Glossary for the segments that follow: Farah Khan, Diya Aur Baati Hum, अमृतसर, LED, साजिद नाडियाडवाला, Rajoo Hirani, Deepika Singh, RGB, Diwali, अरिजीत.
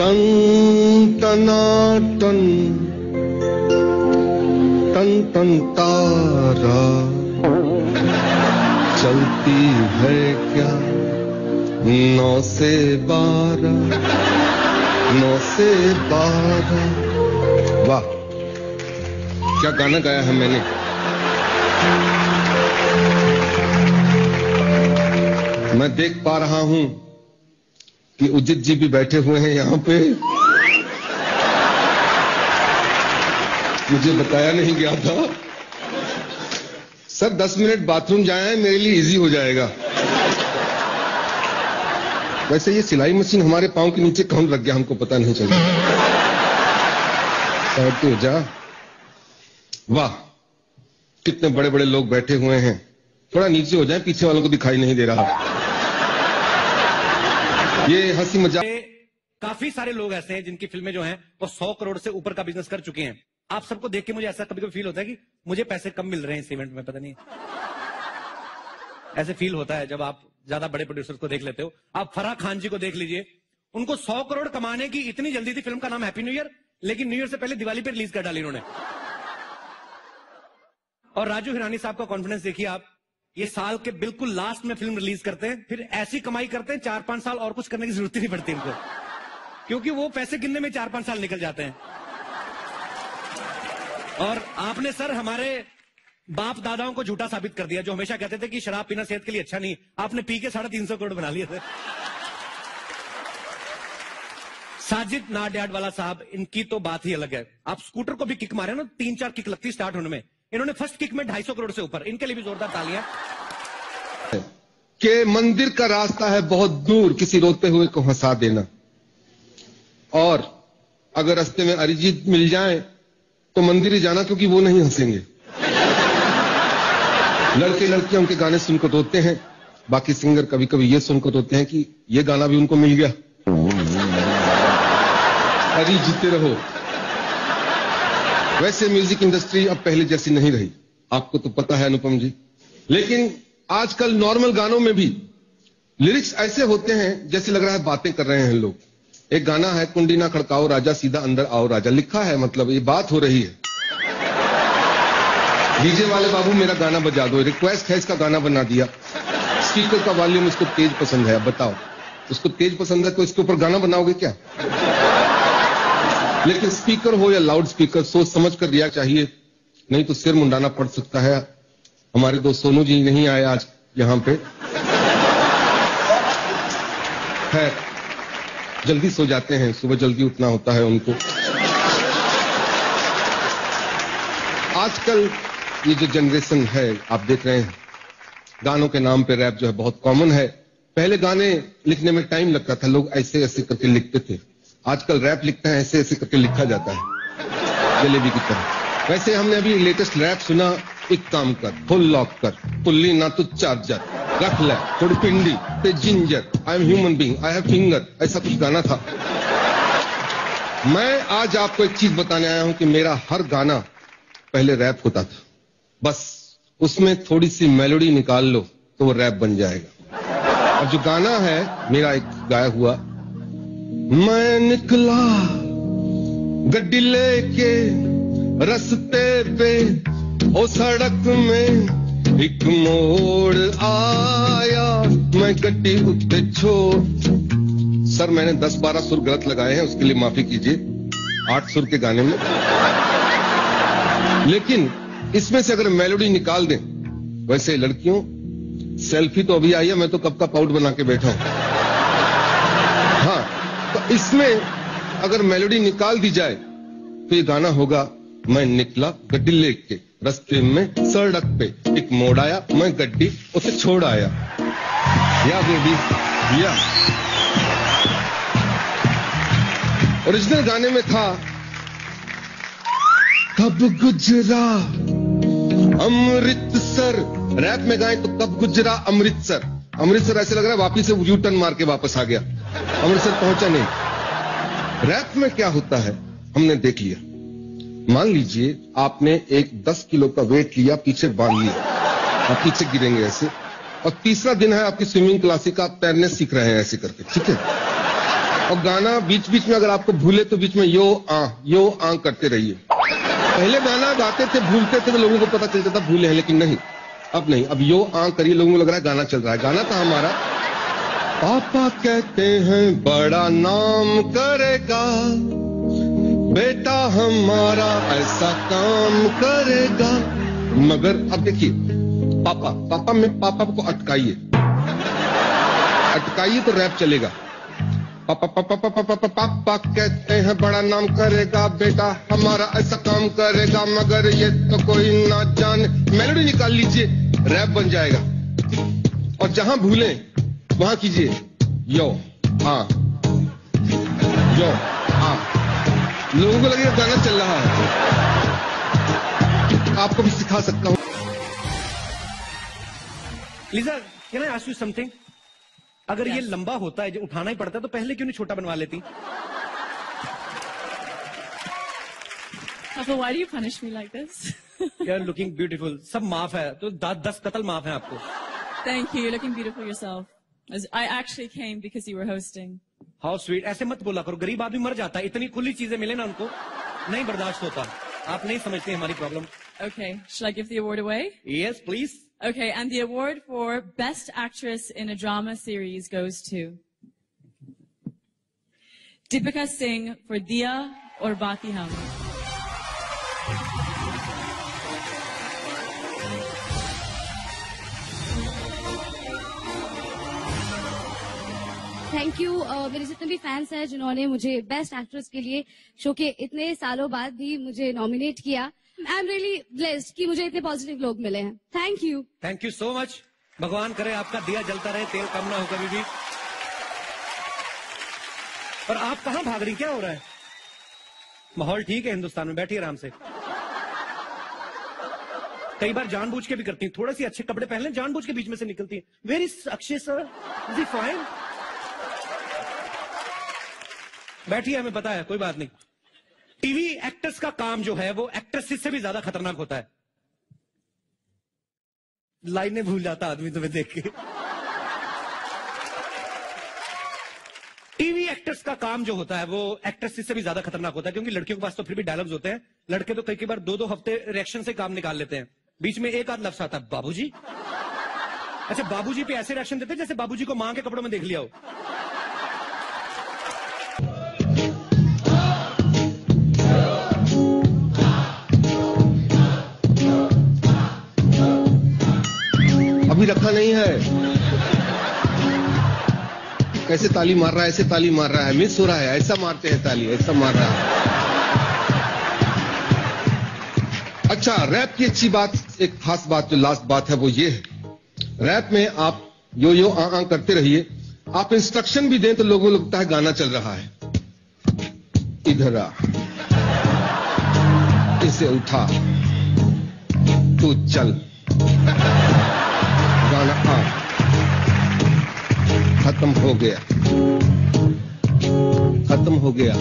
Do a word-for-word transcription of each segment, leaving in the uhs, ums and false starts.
तन तना तन तन तन तारा चलती है क्या नौ से बारह नौ से बारह। वाह क्या गाना गाया है मैंने। मैं देख पा रहा हूं कि उज्जित जी भी बैठे हुए हैं यहां पे। मुझे बताया नहीं गया था। सर दस मिनट बाथरूम जाए मेरे लिए इजी हो जाएगा। वैसे ये सिलाई मशीन हमारे पांव के नीचे कौन लग गया हमको पता नहीं चला। सर तो जा। वाह कितने बड़े बड़े लोग बैठे हुए हैं। थोड़ा नीचे हो जाए पीछे वालों को दिखाई नहीं दे रहा। ये हंसी मजाक। काफी सारे लोग ऐसे हैं जिनकी फिल्में जो हैं वो सौ करोड़ से ऊपर का बिजनेस कर चुके हैं। आप सबको देख के मुझे ऐसा कभी कभी फील होता है कि मुझे पैसे कम मिल रहे हैं इस इवेंट में, पता नहीं ऐसे फील होता है जब आप ज्यादा बड़े प्रोड्यूसर्स को देख लेते हो। आप फराह खान जी को देख लीजिए, उनको सौ करोड़ कमाने की इतनी जल्दी थी। फिल्म का नाम हैप्पी न्यू ईयर, लेकिन न्यू ईयर से पहले दिवाली पे रिलीज कर डाली इन्होंने। और राजू हिरानी साहब का कॉन्फिडेंस देखिए आप, ये साल के बिल्कुल लास्ट में फिल्म रिलीज करते हैं, फिर ऐसी कमाई करते हैं चार पांच साल और कुछ करने की जरूरत ही नहीं पड़ती इनको, क्योंकि वो पैसे गिनने में चार पांच साल निकल जाते हैं। और आपने सर हमारे बाप दादाओं को झूठा साबित कर दिया जो हमेशा कहते थे कि शराब पीना सेहत के लिए अच्छा नहीं। आपने पी के साढ़े तीन सौ करोड़ बना लिए थे। साजिद नाडियाडवाला साहब, इनकी तो बात ही अलग है। आप स्कूटर को भी किक मारे ना, तीन चार किक लगती स्टार्ट होने में, इन्होंने फर्स्ट किक में ढाई सौ करोड़ से ऊपर। इनके लिए भी जोरदार तालियां। के मंदिर का रास्ता है बहुत दूर, किसी रोते हुए को हंसा देना। और अगर रास्ते में अरिजीत मिल जाए तो मंदिर ही जाना, क्योंकि वो नहीं हंसेंगे। लड़के लड़कियां उनके गाने सुनकर रोते हैं। बाकी सिंगर कभी कभी ये सुनकर रोते हैं कि ये गाना भी उनको मिल गया। अरिजीते रहो। वैसे म्यूजिक इंडस्ट्री अब पहले जैसी नहीं रही, आपको तो पता है अनुपम जी। लेकिन आजकल नॉर्मल गानों में भी लिरिक्स ऐसे होते हैं जैसे लग रहा है बातें कर रहे हैं लोग। एक गाना है कुंडी ना खड़काओ राजा सीधा अंदर आओ राजा, लिखा है मतलब ये बात हो रही है। डीजे वाले बाबू मेरा गाना बजा दो, रिक्वेस्ट है इसका गाना बना दिया। स्पीकर का वॉल्यूम उसको तेज पसंद है। बताओ उसको तेज पसंद है तो इसके ऊपर गाना बनाओगे क्या? लेकिन स्पीकर हो या लाउड स्पीकर सोच समझ कर दिया चाहिए, नहीं तो सिर मुंडाना पड़ सकता है। हमारे दोस्त सोनू जी नहीं आए आज यहाँ पे, है जल्दी सो जाते हैं, सुबह जल्दी उठना होता है उनको। आजकल ये जो जनरेशन है आप देख रहे हैं, गानों के नाम पे रैप जो है बहुत कॉमन है। पहले गाने लिखने में टाइम लगता था, लोग ऐसे ऐसे करके लिखते थे। आजकल रैप लिखते हैं ऐसे ऐसे करके लिखा जाता है, जलेबी की तरह। वैसे हमने अभी लेटेस्ट रैप सुना, एक काम कर फुल लॉक कर पुल्ली ना तो चार्जर रख ले थोड़ी पिंडी ते ginger I am human being I have finger, ऐसा कुछ गाना था। मैं आज आपको एक चीज बताने आया हूं कि मेरा हर गाना पहले रैप होता था, बस उसमें थोड़ी सी मेलोडी निकाल लो तो वो रैप बन जाएगा। और जो गाना है मेरा एक गाया हुआ, मैं निकला गड्डी लेके रस्ते पे ओ सड़क में एक मोड़ आया मैं गड्डी उठे छो। सर मैंने दस बारह सुर गलत लगाए हैं, उसके लिए माफी कीजिए। आठ सुर के गाने में, लेकिन इसमें से अगर मेलोडी निकाल दें। वैसे लड़कियों सेल्फी तो अभी आई है, मैं तो कब का पाउट बना के बैठा हूं। हाँ तो इसमें अगर मेलोडी निकाल दी जाए तो ये गाना होगा, मैं निकला गड्डी लेके रस्ते में सड़क पे एक मोड़ आया मैं गड्डी उसे छोड़ आया। या बेबी या ओरिजिनल गाने में था, कब गुजरा अमृतसर। रैप में गाएं तो कब गुजरा अमृतसर। अमृतसर ऐसे लग रहा है वापिस से यू टर्न मार के वापस आ गया, अमृतसर पहुंचा नहीं। रैप में क्या होता है हमने देख लिया। मान लीजिए आपने एक दस किलो का वेट लिया, पीछे बांध लिया, आप पीछे गिरेंगे ऐसे। और तीसरा दिन है आपकी स्विमिंग क्लासिक, आप तैरने सीख रहे हैं ऐसे करके, ठीक है। और गाना बीच बीच में अगर आपको भूले तो बीच में यो आ यो आ करते रहिए। पहले गाना गाते थे भूलते थे तो लोगों को पता चलता था भूले हैं, लेकिन नहीं अब नहीं, अब यो आ करिए, लोगों को लग रहा है गाना चल रहा है। गाना था हमारा, पापा कहते हैं बड़ा नाम करेगा बेटा हमारा, ऐसा काम करेगा। मगर अब देखिए पापा, पापा में पापा को अटकाइए, अटकाइए तो रैप चलेगा। पापा पापा पापा पापा पापा कहते हैं बड़ा नाम करेगा बेटा हमारा, ऐसा काम करेगा, मगर ये तो कोई ना जाने। मेलोडी निकाल लीजिए, रैप बन जाएगा। और जहां भूले वहां कीजिए यो आ यो आ, लोगों को लगेगा गाना चल रहा है। आपको भी सिखा सकता हूं। Lisa, can I ask you something? अगर yes. ये लंबा होता है, उठाना ही पड़ता है, तो पहले क्यों नहीं छोटा बनवा लेती? Papa, why do you punish me like this? You're looking beautiful. सब माफ है, तो दस कतल माफ है आपको. Thank you. You're looking beautiful yourself. I actually came because you were hosting. How sweet. ऐसे मत बोला करो, गरीब आदमी मर जाता है, इतनी खुली चीजें मिले ना उनको नहीं बर्दाश्त होता। आप नहीं समझते हमारी problem. Okay, shall I give the award away? Yes, please. Okay, and the award for Best Actress in a Drama Series goes to Deepika Singh for Diya Aur Baati Hum. Thank you. Uh, मेरे जितने भी fans हैं जिन्होंने मुझे best actress के लिए show के इतने सालों बाद भी मुझे नॉमिनेट किया, आई एम रियली ब्लेस्ड कि मुझे इतने पॉजिटिव लोग मिले हैं। Thank you, thank you so much. भगवान करे आपका दिया जलता रहे, तेल कम ना हो कभी भी। और आप कहाँ भाग रही, क्या हो रहा है? माहौल ठीक है हिंदुस्तान में, बैठिए आराम से। कई बार जानबूझ के भी करती हूँ, थोड़ा सी अच्छे कपड़े पहन लें, जानबूझ के बीच में से निकलती है। Where is Akshay sir, is he fine? बैठिए, हमें पता है, कोई बात नहीं। टीवी एक्टर्स का काम जो है वो एक्ट्रेसेस से भी ज्यादा खतरनाक होता है। लाइनें भूल जाता आदमी तुम्हें देख के। टीवी एक्टर्स का काम जो होता है वो एक्ट्रेसेस से भी ज्यादा खतरनाक होता है, क्योंकि लड़कियों के पास तो फिर भी डायलॉग्स होते हैं। लड़के तो कई बार दो दो हफ्ते रिएक्शन से काम निकाल लेते हैं, बीच में एक आध लफ्स आता है बाबूजी। अच्छा, बाबूजी पे ऐसे रिएक्शन देते हैं जैसे बाबूजी को मां के कपड़ों में देख लिया हो। रखा नहीं है, कैसे ताली मार रहा है, ऐसे ताली मार रहा है, मिस हो रहा है, ऐसा मारते हैं ताली, ऐसा मार रहा है। अच्छा, रैप की अच्छी बात, एक खास बात जो लास्ट बात है वो ये है, रैप में आप यो यो आ, आ करते रहिए। आप इंस्ट्रक्शन भी दें तो लोगों को लगता है गाना चल रहा है। इधर आ, इसे उठा, तू चल, गाना आ, खत्म हो गया, खत्म हो गया,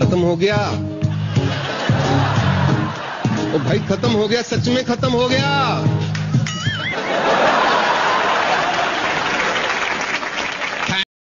खत्म हो गया। ओ भाई खत्म हो गया, सच में खत्म हो गया।